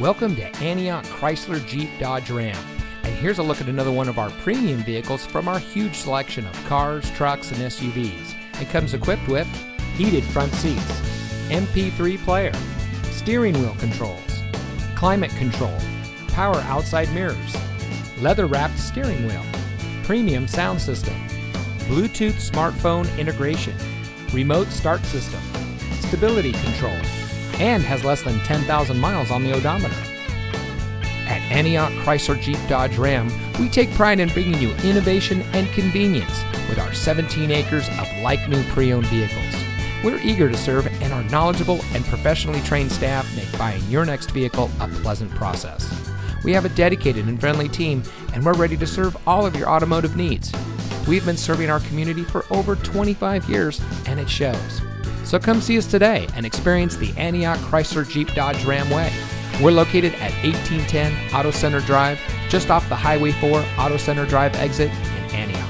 Welcome to Antioch Chrysler Jeep Dodge Ram, and here's a look at another one of our premium vehicles from our huge selection of cars, trucks, and SUVs. It comes equipped with heated front seats, MP3 player, steering wheel controls, climate control, power outside mirrors, leather-wrapped steering wheel, premium sound system, Bluetooth smartphone integration, remote start system, stability control, and has less than 10,000 miles on the odometer. At Antioch Chrysler Jeep Dodge Ram, we take pride in bringing you innovation and convenience with our 17 acres of like-new pre-owned vehicles. We're eager to serve, and our knowledgeable and professionally trained staff make buying your next vehicle a pleasant process. We have a dedicated and friendly team, and we're ready to serve all of your automotive needs. We've been serving our community for over 25 years, and it shows. So come see us today and experience the Antioch Chrysler Jeep Dodge Ram way. We're located at 1810 Auto Center Drive, just off the Highway 4 Auto Center Drive exit in Antioch.